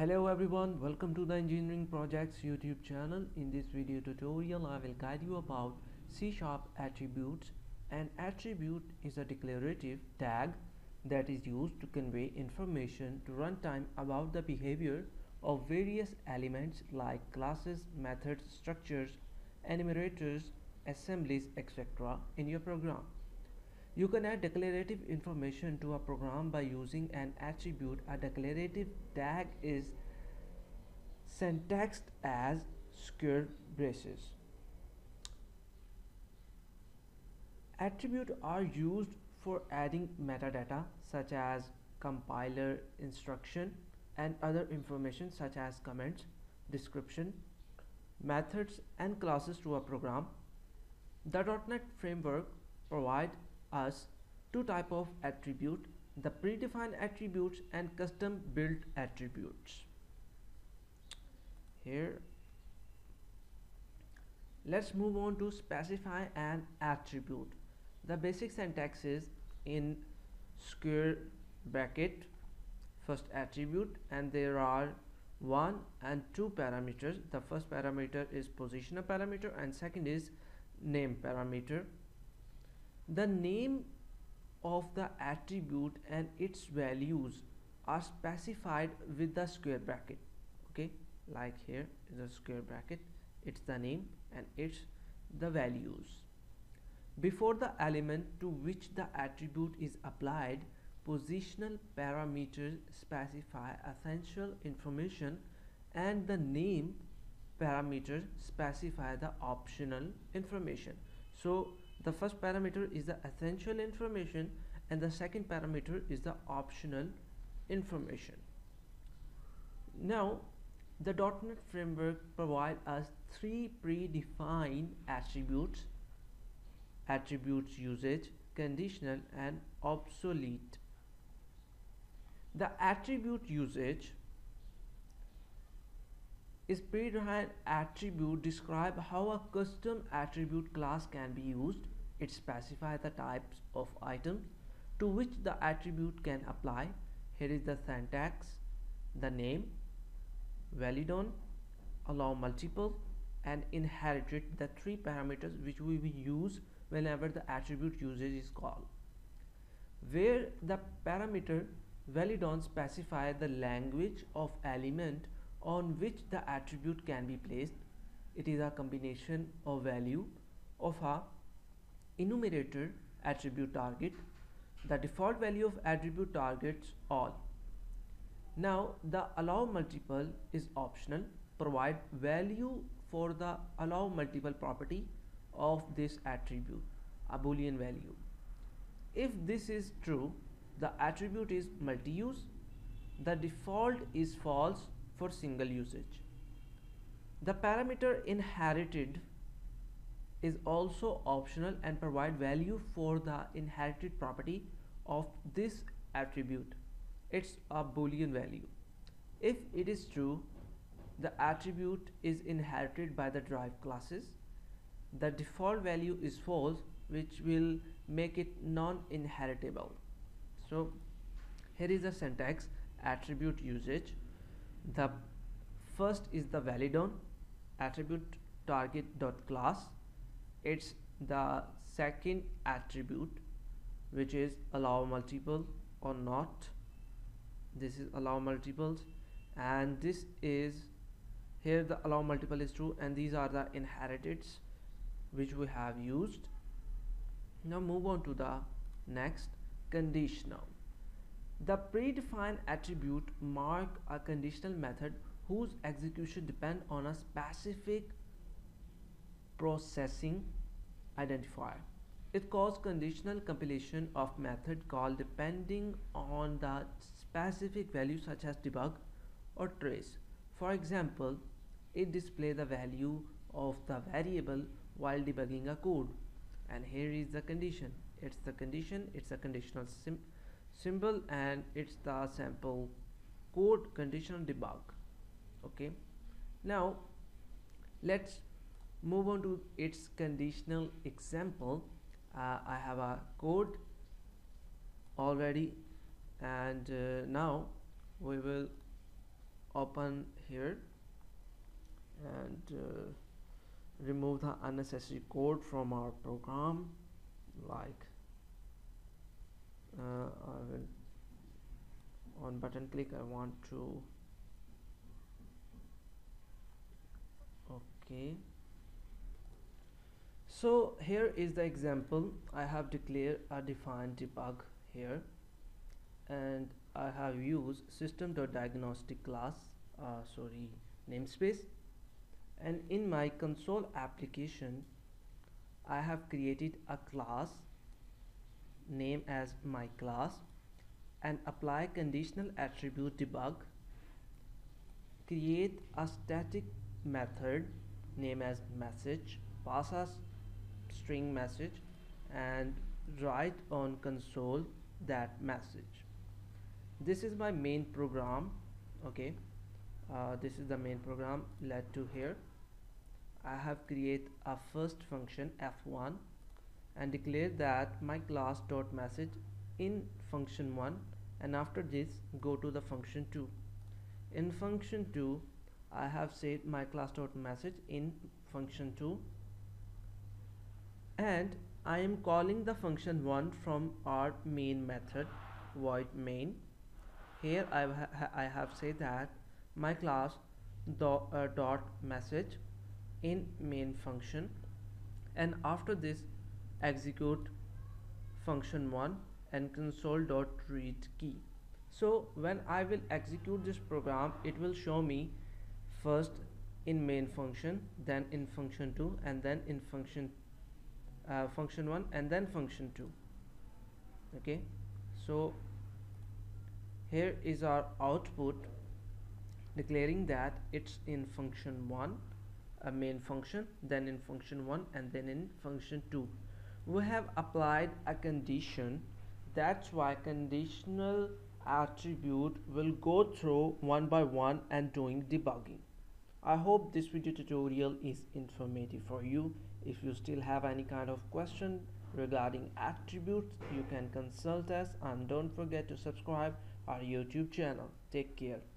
Hello everyone, welcome to the Engineering Projects YouTube channel. In this video tutorial I will guide you about C# attributes. An attribute is a declarative tag that is used to convey information to runtime about the behavior of various elements like classes, methods, structures, enumerators, assemblies, etc. in your program. You can add declarative information to a program by using an attribute. A declarative tag is syntaxed as square braces. Attributes are used for adding metadata such as compiler instruction and other information such as comments, description, methods and classes to a program. The .NET framework provides us two types of attribute: the predefined attributes and custom built attributes. Here let's move on to specify an attribute. The basic syntax is in square bracket first attribute, and there are 1 and 2 parameters. The first parameter is positional parameter and second is name parameter. The name of the attribute and its values are specified with the square bracket. Okay, like here is a square bracket, it's the name and it's the values. Before the element to which the attribute is applied, positional parameters specify essential information and the name parameters specify the optional information. So the first parameter is the essential information and the second parameter is the optional information. Now the .NET framework provides us 3 predefined attributes: attributes usage, conditional and obsolete. The attribute usage is predefined attribute describe how a custom attribute class can be used. It specifies the types of items to which the attribute can apply. Here is the syntax: the name, valid on, allow multiple and inherited, the 3 parameters which we will use whenever the attribute usage is called. Where the parameter valid on specifies the language of element on which the attribute can be placed. It is a combination of value of a enumerator attribute target. The default value of attribute targets all. Now the allow multiple is optional. Provide value for the allow multiple property of this attribute, a Boolean value. If this is true, the attribute is multi-use. The default is false for single usage. The parameter inherited is also optional and provide value for the inherited property of this attribute. It's a Boolean value. If it is true, the attribute is inherited by the drive classes. The default value is false, which will make it non-inheritable. So here is the syntax: attribute usage. The first is the valid on attribute target .class. It's the second attribute, which is allow multiple or not. This is allow multiples, and this is here the allow multiple is true, and these are the inheriteds which we have used. Now move on to the next, conditional. The predefined attribute marks a conditional method whose execution depends on a specific processing identifier. It calls conditional compilation of method call depending on the specific value such as debug or trace. For example, it displays the value of the variable while debugging a code. And here is the condition. It's the condition, it's a conditional symbol, and it's the sample code conditional debug. Okay, now let's move on to its conditional example. I have a code already, and now we will open here and remove the unnecessary code from our program. Like I will on button click, I want to okay. So here is the example. I have declared a defined debug here, and I have used system.diagnostic class namespace, and in my console application I have created a class name as my class and apply conditional attribute debug, create a static method name as message, pass a string message, and write on console that message. This is my main program. Okay, this is the main program. Let to here I have create a first function f1 and declare that my class dot message in function 1, and after this go to the function 2. In function 2 I have said my class dot message in function 2, and I am calling the function 1 from our main method void main. Here I have said that my class dot message in main function, and after this execute function 1 and console dot read key. So when I will execute this program, it will show me first in main function, then in function 2, and then in function 1, and then function 2. Okay, so here is our output declaring that it's in function 1, a main function, then in function 1, and then in function 2. We have applied a condition, that's why conditional attribute will go through one by one and doing debugging. I hope this video tutorial is informative for you. If you still have any kind of question regarding attributes, you can consult us, and don't forget to subscribe our YouTube channel. Take care.